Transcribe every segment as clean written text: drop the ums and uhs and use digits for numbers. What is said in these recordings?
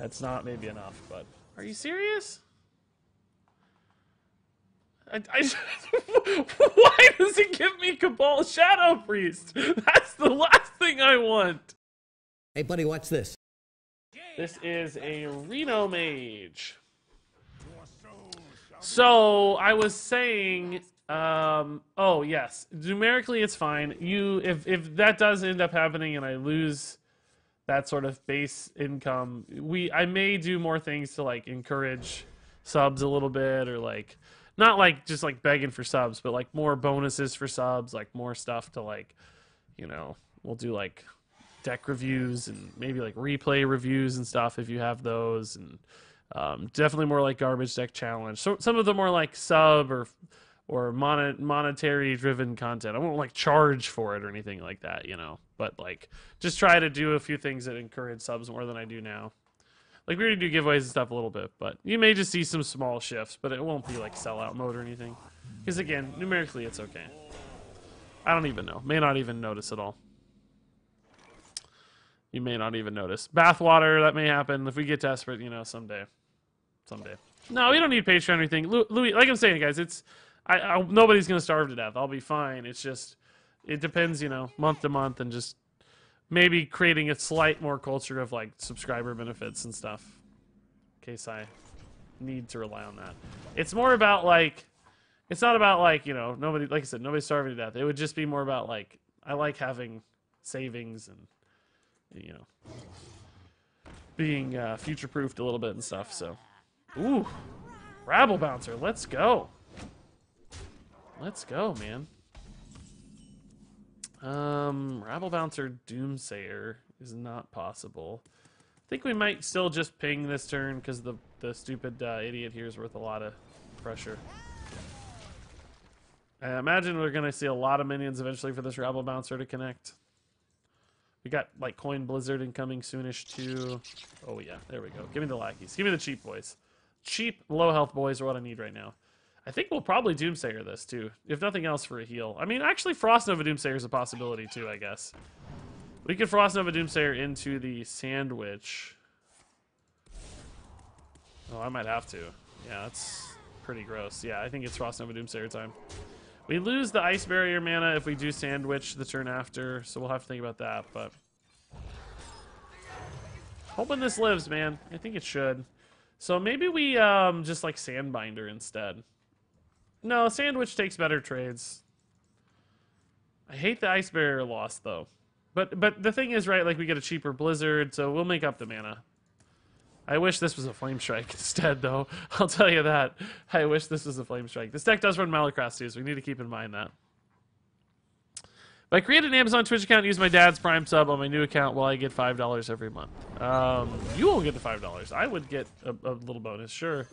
That's not maybe enough, but... Are you serious? Why does it give me Cabal Shadow Priest? That's the last thing I want! Hey buddy, watch this. This is a Reno Mage. So, I was saying... oh, yes. Numerically, it's fine. If that does end up happening and I lose that sort of base income, I may do more things to, like, encourage subs a little bit, or, like... Not like just like begging for subs, but like more bonuses for subs, like more stuff to like, you know, we'll do like deck reviews and maybe like replay reviews and stuff if you have those, and definitely more like garbage deck challenge. So some of the more like sub or monetary driven content. I won't like charge for it or anything like that, you know, but like just try to do a few things that encourage subs more than I do now. Like, we already do giveaways and stuff a little bit, but you may just see some small shifts, but it won't be, like, sellout mode or anything. Because, again, numerically, it's okay. I don't even know. May not even notice at all. You may not even notice. Bathwater, that may happen. If we get desperate, you know, someday. Someday. No, we don't need Patreon or anything. Louis, like I'm saying, guys, it's... nobody's going to starve to death. I'll be fine. It's just... It depends, you know, month to month, and just... Maybe creating a slight more culture of like subscriber benefits and stuff, in case I need to rely on that. It's more about like, it's not about like, you know, nobody, like I said, nobody's starving to death. It would just be more about like, I like having savings and, you know, being future-proofed a little bit and stuff. So, ooh, Rabble Bouncer, let's go. Let's go, man. Rabble Bouncer Doomsayer is not possible. I think we might still just ping this turn because the stupid idiot here is worth a lot of pressure. I imagine we're going to see a lot of minions eventually for this Rabble Bouncer to connect. We got like Coin Blizzard incoming soonish too. Oh yeah, there we go. Give me the lackeys. Give me the cheap boys. Cheap, low health boys are what I need right now. I think we'll probably Doomsayer this, too. If nothing else, for a heal. I mean, actually, Frost Nova Doomsayer is a possibility, too, I guess. We could Frost Nova Doomsayer into the Sand Witch. Oh, I might have to. Yeah, that's pretty gross. Yeah, I think it's Frost Nova Doomsayer time. We lose the Ice Barrier mana if we do Sand Witch the turn after, so we'll have to think about that, but... Hoping this lives, man. I think it should. So maybe we just, like, Sandbinder instead. No, Sandwich takes better trades. I hate the Ice Barrier loss, though. But the thing is, right, like, we get a cheaper Blizzard, so we'll make up the mana. I wish this was a Flame Strike instead, though. I'll tell you that. I wish this was a Flame Strike. This deck does run Malacrass, too, so we need to keep in mind that. If I create an Amazon Twitch account and use my dad's Prime sub on my new account, will I get $5 every month? You won't get the $5. I would get a little bonus, sure.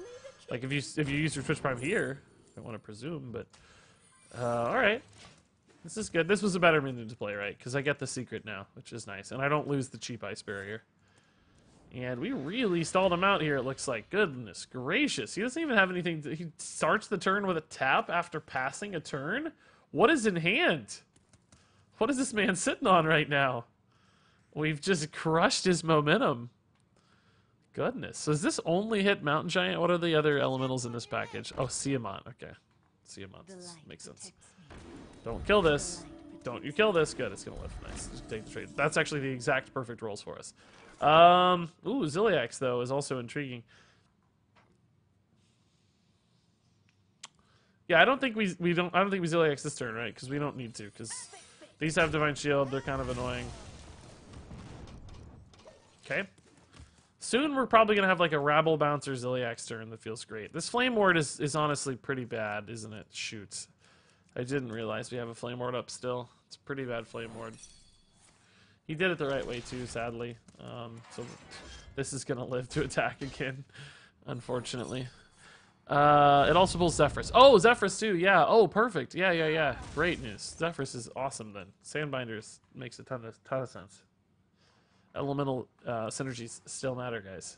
Like, if you use your Twitch Prime here... I want to presume, but all right, this is good. This was a better minion to play, right? Because I get the secret now, which is nice, and I don't lose the cheap Ice Barrier. And we really stalled him out here. It looks like, goodness gracious, he doesn't even have anything. He starts the turn with a tap after passing a turn. What is in hand? What is this man sitting on right now? We've just crushed his momentum. Goodness. So does this only hit Mountain Giant? What are the other elementals in this package? Oh, Siamat. Okay. Siamat. Makes sense. Don't kill this. Don't you kill this. Good. It's going to live. Nice. Just take the trade. That's actually the exact perfect rolls for us. Ooh, Zilliax, though, is also intriguing. Yeah, I don't think we Zilliax this turn, right? Because we don't need to, because these have Divine Shield. They're kind of annoying. Okay. Soon we're probably going to have like a Rabble Bouncer Zilliax turn that feels great. This Flame Ward is honestly pretty bad, isn't it? Shoot. I didn't realize we have a Flame Ward up still. It's a pretty bad Flame Ward. He did it the right way too, sadly. So this is going to live to attack again, unfortunately. It also pulls Zephyrus. Oh, Zephyrus too, yeah. Oh, perfect. Yeah. Great news. Zephyrus is awesome then. Sandbinders makes a ton of sense. Elemental synergies still matter, guys.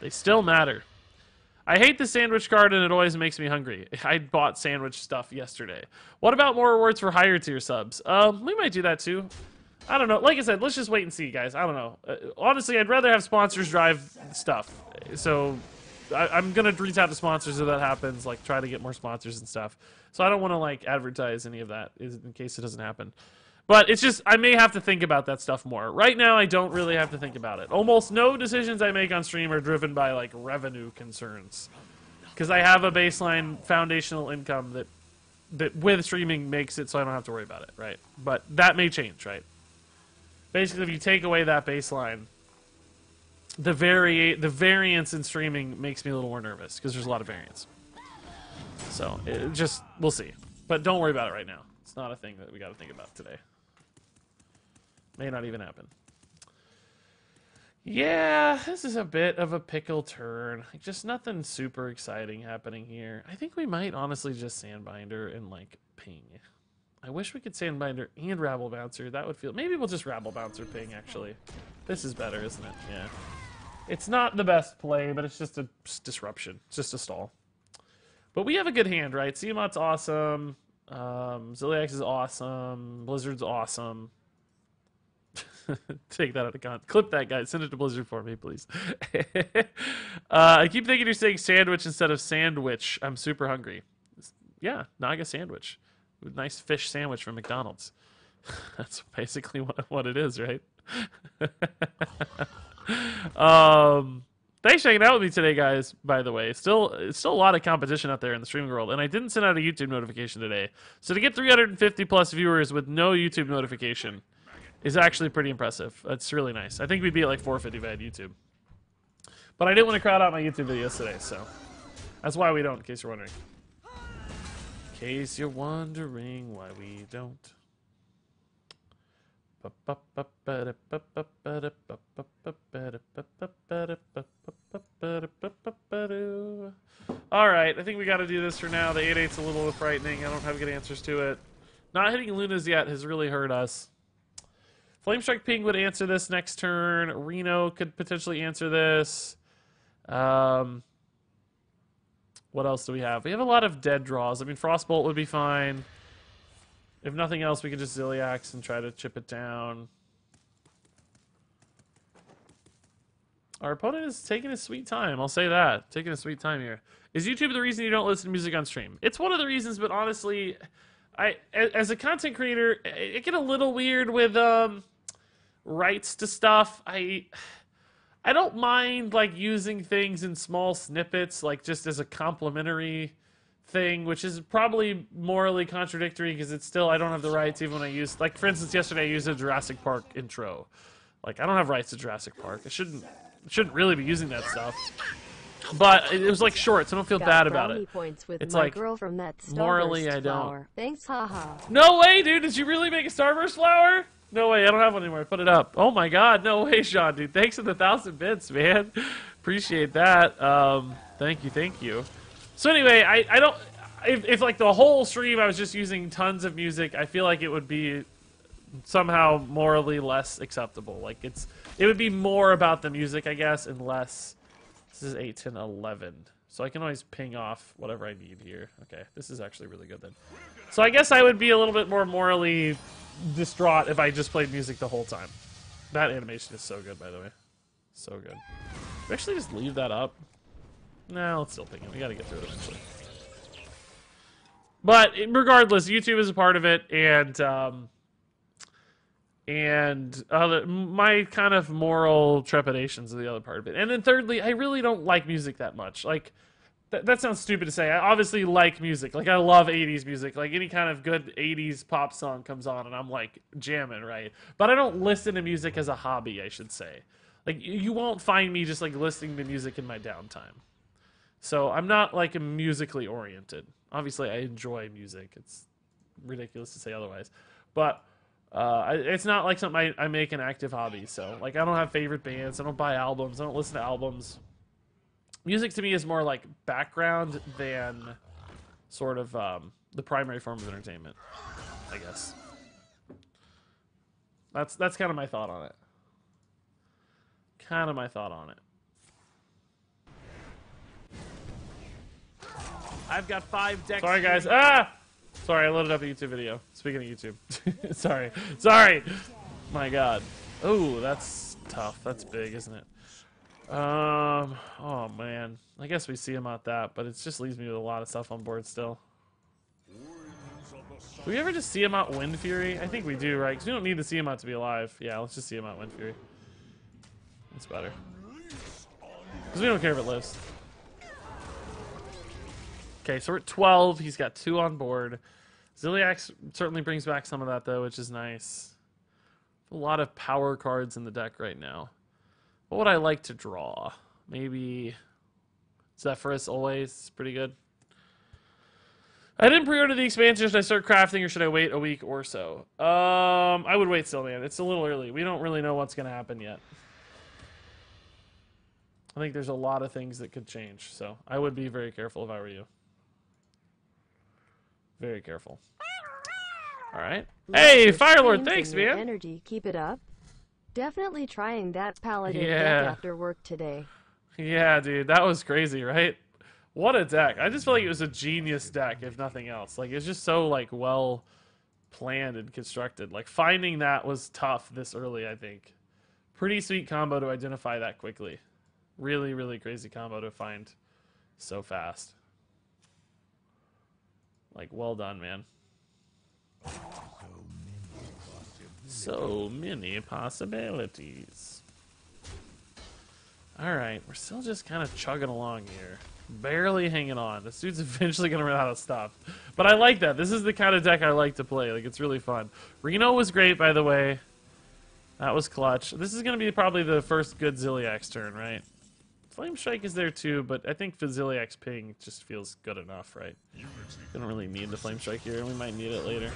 They still matter. I hate the Sandwich card, and it always makes me hungry. I bought Sandwich stuff yesterday. What about more rewards for higher tier subs? We might do that too. I don't know. Like I said, let's just wait and see, guys. I don't know. Honestly, I'd rather have sponsors drive stuff. So I'm going to reach out to sponsors if that happens, like try to get more sponsors and stuff. So I don't want to like advertise any of that in case it doesn't happen. But it's just, I may have to think about that stuff more. Right now, I don't really have to think about it. Almost no decisions I make on stream are driven by like revenue concerns. Because I have a baseline foundational income that with streaming makes it so I don't have to worry about it, right? But that may change, right? Basically, if you take away that baseline, the variance in streaming makes me a little more nervous because there's a lot of variance. So it just, we'll see. But don't worry about it right now. It's not a thing that we got to think about today. May not even happen. Yeah, this is a bit of a pickle turn. Like, just nothing super exciting happening here. I think we might honestly just Sandbinder and like ping. I wish we could Sandbinder and Rabble Bouncer. That would feel... Maybe we'll just Rabble Bouncer ping, actually. This is better, isn't it? Yeah. It's not the best play, but it's just a disruption. It's just a stall. But we have a good hand, right? Siamat's awesome. Zilliax is awesome. Blizzard's awesome. Take that out of context. Clip that, guy. Send it to Blizzard for me, please. I keep thinking you're saying sandwich instead of sandwich. I'm super hungry. Yeah, Naga sandwich. Nice fish sandwich from McDonald's. That's basically what it is, right? Thanks for hanging out with me today, guys, by the way. It's still a lot of competition out there in the streaming world, and I didn't send out a YouTube notification today. So to get 350+ viewers with no YouTube notification is actually pretty impressive. It's really nice. I think we'd be at like 450 if I had YouTube. But I didn't want to crowd out my YouTube videos today, so that's why we don't, in case you're wondering. In case you're wondering why we don't. Alright, I think we gotta do this for now. The 8-8's a little frightening. I don't have good answers to it. Not hitting Luna's yet has really hurt us. Flamestrike Ping would answer this next turn. Reno could potentially answer this. What else do we have? We have a lot of dead draws. I mean, Frostbolt would be fine. If nothing else, we could just Zilliax and try to chip it down. Our opponent is taking a sweet time. I'll say that. Taking a sweet time here. Is YouTube the reason you don't listen to music on stream? It's one of the reasons, but honestly, as a content creator, it get a little weird with rights to stuff. I don't mind like using things in small snippets, like just as a complimentary thing, which is probably morally contradictory because it's still, I don't have the rights even when I use, like for instance, yesterday I used a Jurassic Park intro. Like I don't have rights to Jurassic Park. I shouldn't really be using that stuff. But it was like short, so I don't feel bad about it. It's like morally I don't. Thanks, haha. No way, dude! Did you really make a Starburst flower? No way, I don't have one anymore. I put it up. Oh my god, no way, Sean, dude. Thanks for the 1,000 bits, man. Appreciate that. Thank you. So anyway, I don't... If like the whole stream I was just using tons of music, I feel like it would be somehow morally less acceptable. Like it would be more about the music, I guess, and less... This is 8, 10, 11. So I can always ping off whatever I need here. Okay, this is actually really good then. So I guess I would be a little bit more morally... distraught if I just played music the whole time. That animation is so good, by the way. So good. We actually just leave that up. Nah, let's still ping it. We gotta get through it eventually. But regardless, YouTube is a part of it, and my kind of moral trepidations are the other part of it. And then thirdly, I really don't like music that much. Like, that sounds stupid to say. I obviously like music. Like, I love 80s music. Like, any kind of good 80s pop song comes on, and I'm, like, jamming, right? But I don't listen to music as a hobby, I should say. Like, you won't find me just, like, listening to music in my downtime. So I'm not, like, musically oriented. Obviously, I enjoy music. It's ridiculous to say otherwise. But it's not, like, something I make an active hobby. So, like, I don't have favorite bands. I don't buy albums. I don't listen to albums. Music to me is more like background than sort of the primary form of entertainment, I guess. That's kind of my thought on it. I've got 5 decks. Sorry, guys. Ah! Sorry, I loaded up a YouTube video. Speaking of YouTube. Sorry. My god. Oh, that's tough. That's big, isn't it? Oh man. I guess we see him out that, but it just leaves me with a lot of stuff on board still. Do we ever just see him out Wind Fury? I think we do, right? Because we don't need to see him out to be alive. Yeah, let's just see him out Wind Fury. That's better. Because we don't care if it lives. Okay, so we're at 12. He's got 2 on board. Zilliax certainly brings back some of that, though, which is nice. A lot of power cards in the deck right now. What would I like to draw? Maybe Zephyrus always. Pretty good. I didn't pre-order the expansion. Should I start crafting or should I wait a week or so? I would wait still, man. It's a little early. We don't really know what's going to happen yet. I think there's a lot of things that could change, so I would be very careful if I were you. Very careful. All right. Hey, Firelord, thanks, man. Energy, keep it up. Definitely trying that paladin deck after work today. Yeah, dude, that was crazy, right? What a deck. I just feel like it was a genius deck, if nothing else. Like, it's just so, like, well planned and constructed. Like, finding that was tough this early, I think. Pretty sweet combo to identify that quickly. Really, really crazy combo to find so fast. Like, well done, man. So many possibilities. All right, we're still just kind of chugging along here. Barely hanging on. This dude's eventually going to run out of stuff. But I like that. This is the kind of deck I like to play. Like, it's really fun. Reno was great, by the way. That was clutch. This is going to be probably the first good Zilliax turn, right? Flame Strike is there too, but I think for Zilliax ping just feels good enough, right? We don't really need the Flame Strike here, and we might need it later.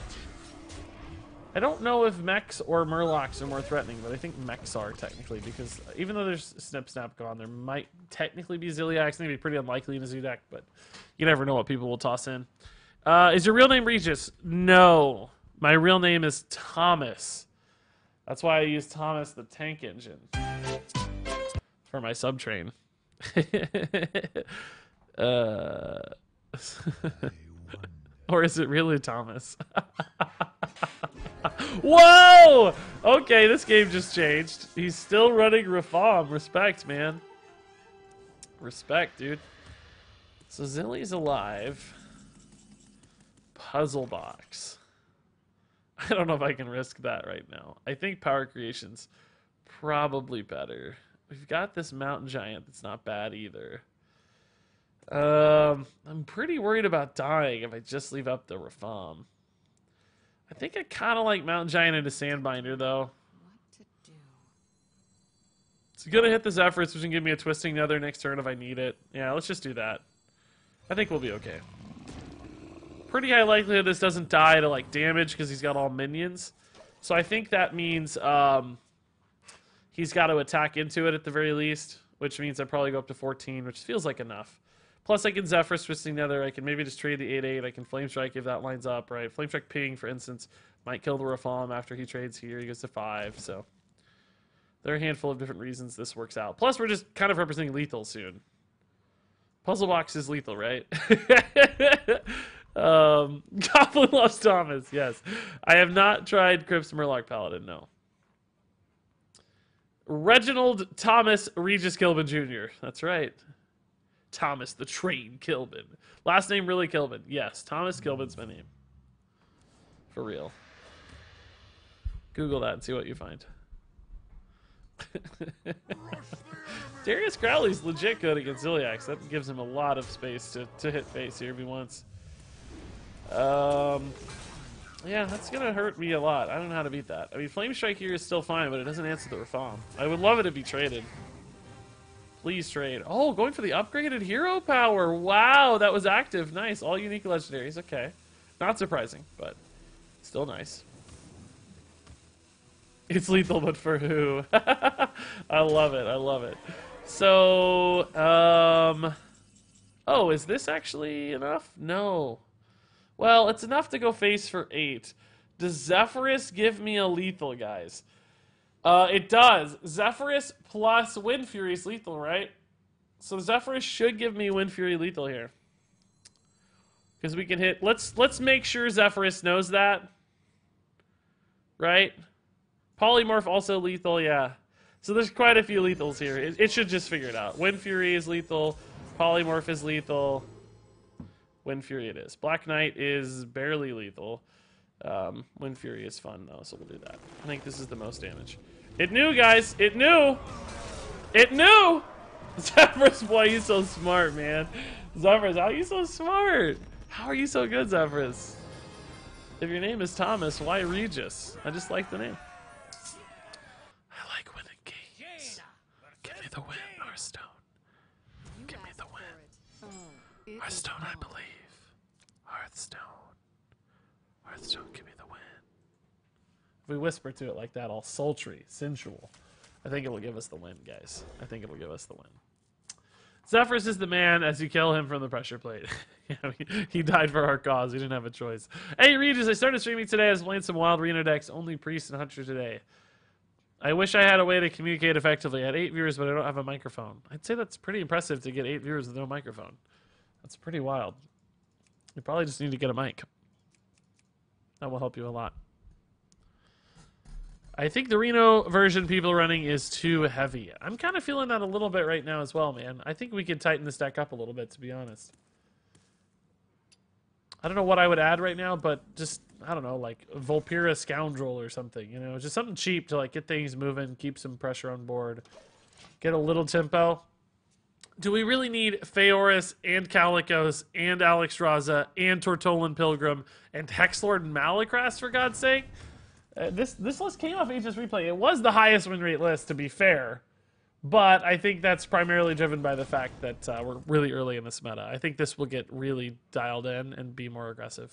I don't know if mechs or murlocs are more threatening, but I think mechs are technically, because even though there's Snip Snap gone, there might technically be Zilliax. Maybe pretty unlikely in a zoo deck, but you never know what people will toss in. Is your real name Regis? No. My real name is Thomas. That's why I use Thomas the Tank Engine for my subtrain. Or is it really Thomas? Whoa! Okay, this game just changed. He's still running Rafam. Respect, man. Respect, dude. So Zilly's alive. Puzzle box. I don't know if I can risk that right now. I think Power Creation's probably better. We've got this Mountain Giant that's not bad either. I'm pretty worried about dying if I just leave up the Rafam. I think I kind of like Mountain Giant into Sandbinder, though. What to do? It's going to hit the Zephyrus, which can give me a Twisting Nether next turn if I need it. Yeah, let's just do that. I think we'll be okay. Pretty high likelihood this doesn't die to, like, damage because he's got all minions. So I think that means he's got to attack into it at the very least, which means I probably go up to 14, which feels like enough. Plus, I can Zephyrus, Twisting Nether. I can maybe just trade the 8-8. I can Flame Strike if that lines up, right? Flame Strike ping, for instance, might kill the Rafam after he trades here. He goes to 5, so there are a handful of different reasons this works out. Plus, we're just kind of representing lethal soon. Puzzle box is lethal, right? Goblin loves Thomas, yes. I have not tried Crypt's Murloc Paladin, no. Reginald Thomas Regis Kilbin Jr. That's right. Thomas the Train Kilbin. Last name really Kilbin. Yes, Thomas Kilbin's my name. For real. Google that and see what you find. Darius Crowley's legit good against Zilliax. That gives him a lot of space to hit face here if he wants. Yeah, that's going to hurt me a lot. I don't know how to beat that. I mean, Flame Strike here is still fine, but it doesn't answer the Rafam. I would love it if he traded. Please trade. Oh, going for the upgraded hero power. Wow, that was active. Nice. All unique legendaries. Okay. Not surprising, but still nice. It's lethal, but for who? I love it. I love it. So, oh, is this actually enough? No. Well, it's enough to go face for 8. Does Zephyrus give me a lethal, guys? It does. Zephyrus plus Wind Fury is lethal, right? So Zephyrus should give me Wind Fury lethal here. Because we can hit... Let's make sure Zephyrus knows that. Right? Polymorph also lethal, yeah. So there's quite a few lethals here. It should just figure it out. Wind Fury is lethal. Polymorph is lethal. Wind Fury it is. Black Knight is barely lethal. Wind Fury is fun, though, so we'll do that. I think this is the most damage. It knew, guys! It knew! It knew! Zephyrus, boy, you so smart, man. Zephyrus, how are you so smart? How are you so good, Zephyrus? If your name is Thomas, why Regis? I just like the name. I like winning games. Give me the win, our stone. Give me the win. Our stone, I believe. Hearthstone. Hearthstone, give me the win. If we whisper to it like that, all sultry, sensual, I think it'll give us the win, guys. I think it'll give us the win. Zephyrus is the man as you kill him from the pressure plate. Yeah, he died for our cause. He didn't have a choice. Hey, Regis, I started streaming today. I was playing some wild Reno decks, only Priest and Hunter today. I wish I had a way to communicate effectively. I had 8 viewers, but I don't have a microphone. I'd say that's pretty impressive to get 8 viewers with no microphone. That's pretty wild. You probably just need to get a mic. That will help you a lot. I think the Reno version people running is too heavy. I'm kind of feeling that a little bit right now as well, man. I think we can tighten this deck up a little bit, to be honest. I don't know what I would add right now, but just, I don't know, like Vulpira Scoundrel or something, you know? Just something cheap to, like, get things moving, keep some pressure on board, get a little tempo. Do we really need Phaoris and Kalecgos and Alexstrasza and Tortolan Pilgrim and Hexlord Malacrass, for God's sake? This list came off H.S. Replay. It was the highest win rate list, to be fair, but I think that's primarily driven by the fact that we're really early in this meta. I think this will get really dialed in and be more aggressive.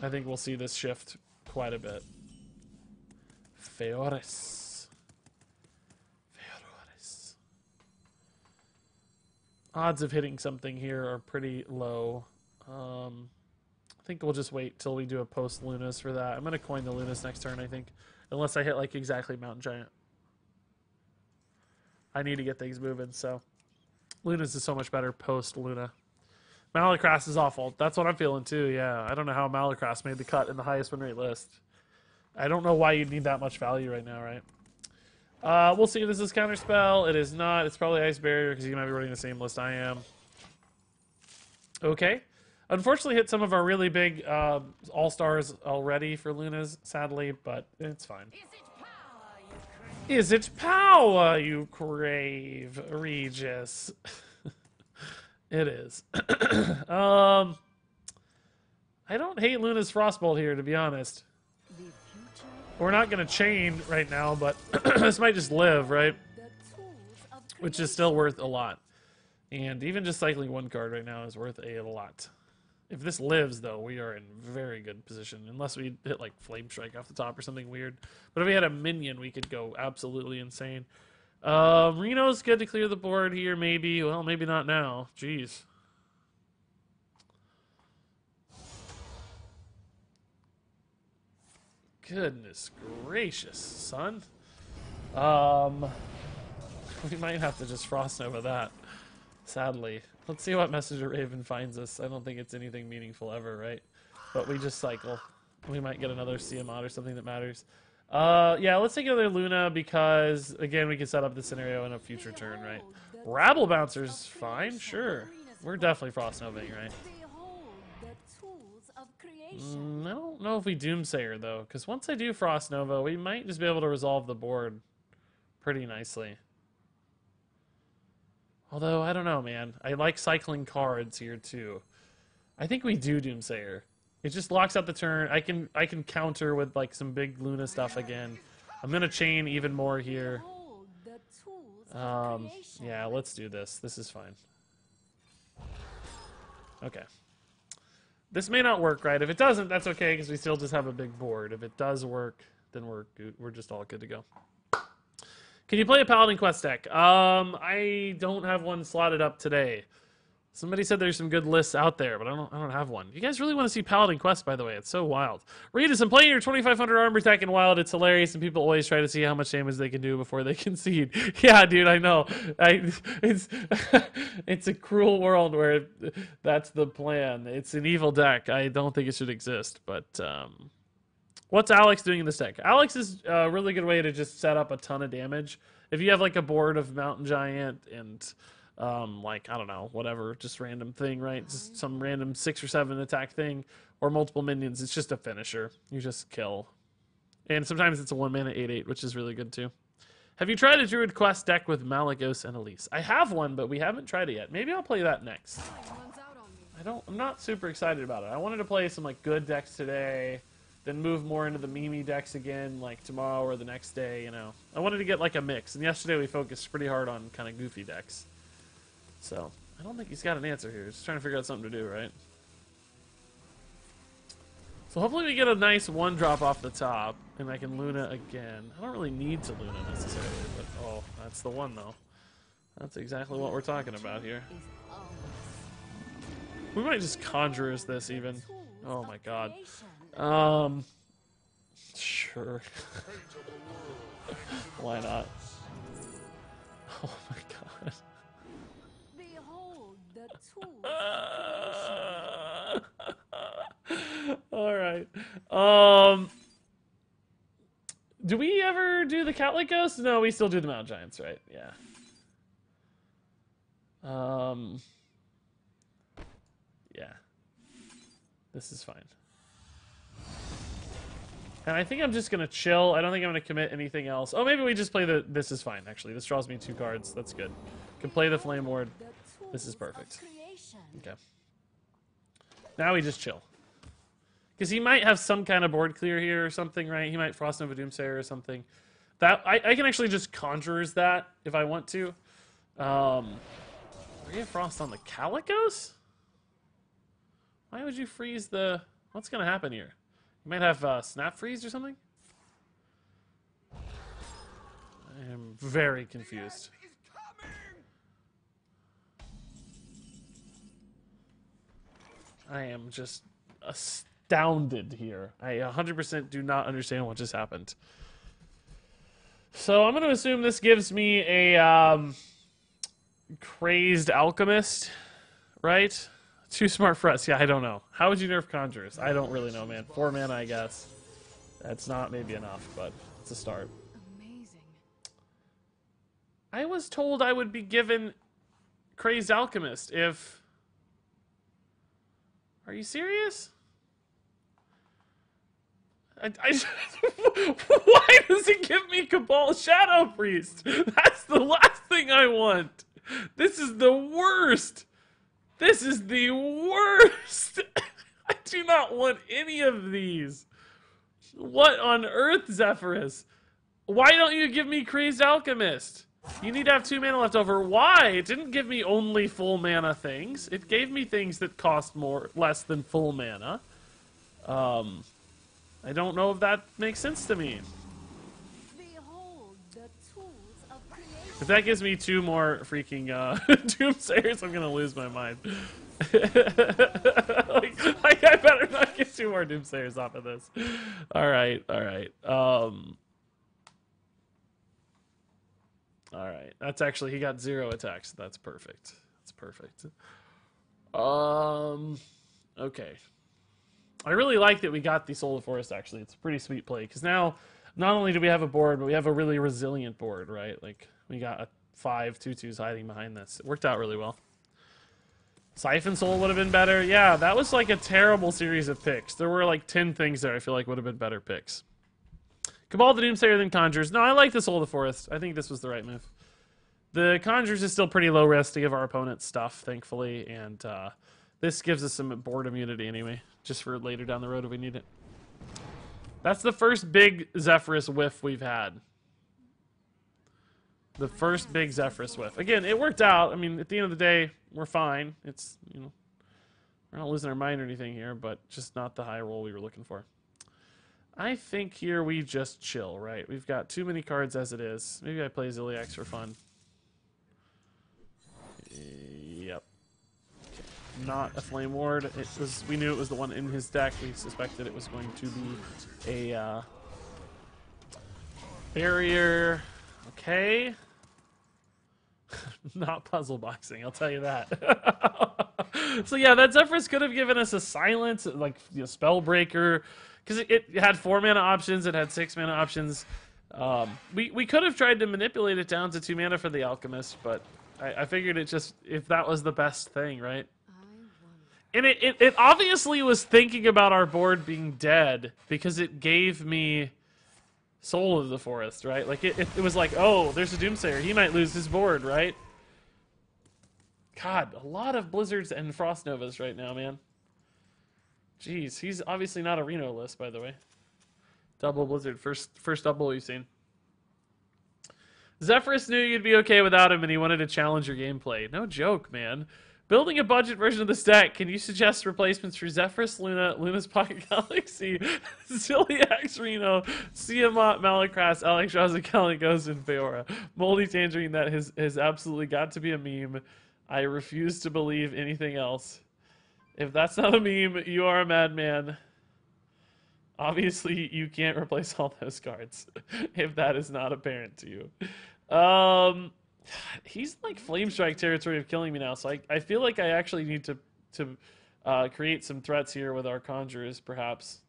I think we'll see this shift quite a bit. Phaoris. Phaoris. Odds of hitting something here are pretty low. I think we'll just wait till we do a post Lunas for that. I'm going to coin the Lunas next turn, I think. Unless I hit, like, exactly Mountain Giant. I need to get things moving, so. Lunas is so much better post Luna. Malacrass is awful. That's what I'm feeling, too, yeah. I don't know how Malacrass made the cut in the highest win rate list. I don't know why you'd need that much value right now, right? We'll see if this is Counterspell. It is not. It's probably Ice Barrier because you might be running the same list I am. Okay. Unfortunately, hit some of our really big all-stars already for Lunas, sadly, but it's fine. Is it power you crave, Regis? It is. I don't hate Luna's Frostbolt here, to be honest. We're not going to chain right now, but this might just live, right? Which is still worth a lot. And even just cycling one card right now is worth a lot. If this lives, though, we are in very good position. Unless we hit, like, Flame Strike off the top or something weird. But if we had a minion, we could go absolutely insane. Reno's good to clear the board here, maybe. Well, maybe not now. Jeez. Goodness gracious, son. We might have to just Frost Nova that, sadly. Let's see what Messenger Raven finds us. I don't think it's anything meaningful ever, right? But we just cycle. We might get another Siamat or something that matters. Yeah, let's take another Luna because, again, we can set up the scenario in a future turn, right? Rabble Bouncer's fine, sure. We're definitely Frost Novaing, right? I don't know if we Doomsayer, though, because once I do Frost Nova, we might just be able to resolve the board pretty nicely. Although, I don't know, man. I like cycling cards here, too. I think we do Doomsayer. It just locks out the turn. I can counter with, like, some big Luna stuff again. I'm going to chain even more here. Yeah, let's do this. This is fine. Okay. This may not work, right? If it doesn't, that's okay, because we still just have a big board. If it does work, then we're just all good to go. Can you play a Paladin Quest deck? I don't have one slotted up today. Somebody said there's some good lists out there, but I don't have one. You guys really want to see Paladin Quest, by the way. It's so wild. Regis, I'm playing your 2,500 armor attack in Wild. It's hilarious, and people always try to see how much damage they can do before they concede. Yeah, dude, I know. It's it's a cruel world where that's the plan. It's an evil deck. I don't think it should exist, but What's Alex doing in this deck? Alex is a really good way to just set up a ton of damage. If you have like a board of Mountain Giant and like, I don't know, whatever, just random thing, right? Just some random 6 or 7 attack thing or multiple minions. It's just a finisher. You just kill. And sometimes it's a 1-mana 8/8, which is really good too. Have you tried a Druid Quest deck with Malagos and Elise? I have one, but we haven't tried it yet. Maybe I'll play that next. I'm not super excited about it. I wanted to play some like good decks today, then move more into the meme decks again like tomorrow or the next day, you know. I wanted to get like a mix, and yesterday we focused pretty hard on kind of goofy decks. So, I don't think he's got an answer here. Just trying to figure out something to do, right? So hopefully we get a nice 1-drop off the top, and I can Luna again. I don't really need to Luna necessarily, but oh, that's the one though. That's exactly what we're talking about here. We might just conjure as this even. Oh my god. Sure. Why not? Oh my god. All right. Do we ever do the Kalecgos? No, we still do the Mount Giants, right? Yeah. Yeah. This is fine. And I think I'm just gonna chill. I don't think I'm gonna commit anything else. Oh, maybe we just play the. This is fine, actually. This draws me 2 cards. That's good. Can play the Flame Ward. This is perfect. Okay. Now we just chill. Because he might have some kind of board clear here or something, right? He might Frost Nova Doomsayer or something. That I can actually just Conjurers that if I want to. Are you Frost on the Kalecgos? Why would you freeze the... What's going to happen here? You might have Snap Freeze or something? I am very confused. I am just astounded here. I 100% do not understand what just happened. So I'm going to assume this gives me a Crazed Alchemist, right? Too smart for us. Yeah, I don't know. How would you nerf Conjurers? I don't really know, man. 4 mana, I guess. That's not maybe enough, but it's a start. Amazing. I was told I would be given Crazed Alchemist if... Are you serious? Why does it give me Cabal Shadow Priest? That's the last thing I want. This is the worst. This is the worst. I do not want any of these. What on earth, Zephyrus? Why don't you give me Crazed Alchemist? You need to have 2 mana left over. Why? It didn't give me only full mana things. It gave me things that cost less than full mana. I don't know if that makes sense to me. Behold the tools of creation. If that gives me 2 more freaking Doomsayers, I'm gonna lose my mind. like, I better not get 2 more Doomsayers off of this. All right, all right. Alright, that's actually, he got 0 attacks. That's perfect. That's perfect. Okay. I really like that we got the Soul of the Forest, actually. It's a pretty sweet play, because now, not only do we have a board, but we have a really resilient board, right? Like, we got a 5/2/2s hiding behind this. It worked out really well. Siphon Soul would have been better. Yeah, that was like a terrible series of picks. There were like 10 things there I feel like would have been better picks. Cabal the Doomsayer, then Conjures. No, I like the Soul of the Forest. I think this was the right move. The Conjures is still pretty low risk to give our opponent stuff, thankfully, and this gives us some board immunity anyway, just for later down the road if we need it. That's the first big Zephyrus whiff we've had. The first big Zephyrus whiff. Again, it worked out. I mean, at the end of the day, we're fine. It's, you know, we're not losing our mind or anything here, but just not the high roll we were looking for. I think here we just chill, right? We've got too many cards as it is. Maybe I play Zilliax for fun. Yep. Not a Flame Ward. It was, we knew it was the one in his deck. We suspected it was going to be a barrier. Okay. Not puzzle boxing, I'll tell you that. So yeah, that Zephyrus could have given us a silence, like, you know, Spellbreaker, because it had 4 mana options, it had 6 mana options. We could have tried to manipulate it down to 2 mana for the Alchemist, but I figured it just, if that was the best thing, right? And it obviously was thinking about our board being dead, because it gave me Soul of the Forest, right? Like, it was like, oh, there's a Doomsayer. He might lose his board, right? God, a lot of Blizzards and Frost Novas right now, man. Jeez, he's obviously not a Reno list, by the way. Double Blizzard, first double we've seen. Zephyrus knew you'd be okay without him, and he wanted to challenge your gameplay. No joke, man. Building a budget version of this deck, can you suggest replacements for Zephyrus, Luna, Luna's Pocket Galaxy, Zilliax, Reno, Siamat, Malacrass, Alexstrasza, Kalecgos, and Phaoris? Moldy Tangerine, that has absolutely got to be a meme. I refuse to believe anything else. If that's not a meme, you are a madman. Obviously, you can't replace all those cards if that is not apparent to you. He's like Flame Strike territory of killing me now, so I feel like I actually need to create some threats here with our Conjurers, perhaps.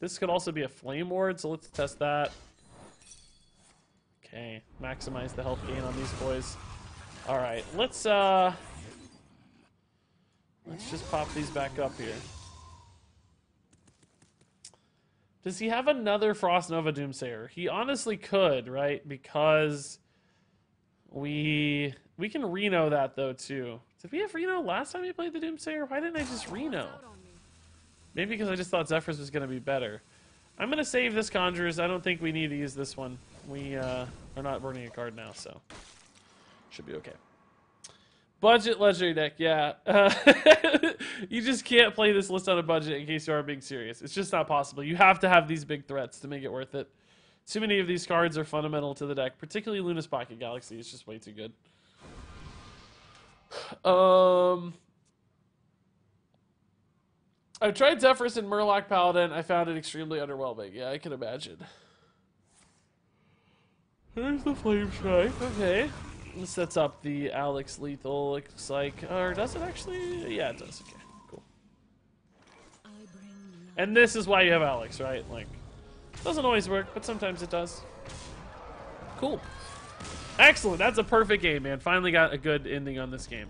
This could also be a Flame Ward, so let's test that. Okay, maximize the health gain on these boys. All right, let's just pop these back up here. Does he have another Frost Nova Doomsayer? He honestly could, right? Because we can Reno that, though, too. Did we have Reno last time we played the Doomsayer? Why didn't I just Reno? Maybe because I just thought Zephyrus was going to be better. I'm going to save this Conjurers. I don't think we need to use this one. We are not burning a card now, so should be okay. Budget legendary deck, yeah. You just can't play this list on a budget in case you are being serious. It's just not possible. You have to have these big threats to make it worth it. Too many of these cards are fundamental to the deck, particularly Luna's Pocket Galaxy. It's just way too good. I've tried Zephyrus and Murloc Paladin. I found it extremely underwhelming. Yeah, I can imagine. Here's the Flame Strike. Okay. This sets up the Alex Lethal, looks like. Or does it actually? Yeah, it does. Okay, cool. And this is why you have Alex, right? Like, it doesn't always work, but sometimes it does. Cool. Excellent. That's a perfect game, man. Finally got a good ending on this game.